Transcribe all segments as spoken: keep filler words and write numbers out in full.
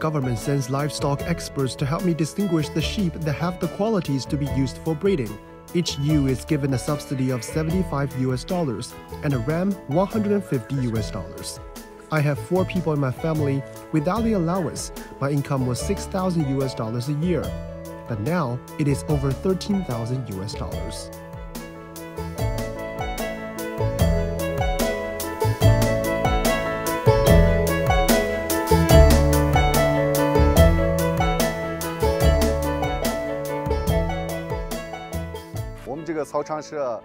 government sends livestock experts to help me distinguish the sheep that have the qualities to be used for breeding. Each ewe is given a subsidy of seventy-five U S dollars and a ram one hundred fifty U S dollars. I have four people in my family. Without the allowance, my income was six thousand U S dollars a year, but now it is over thirteen thousand U S dollars.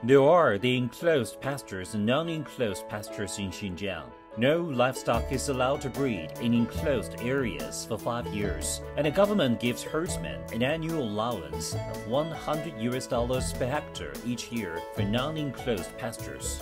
There are the enclosed pastures and non-enclosed pastures in Xinjiang. No livestock is allowed to breed in enclosed areas for five years, and the government gives herdsmen an annual allowance of one hundred U S dollars per hectare each year for non-enclosed pastures.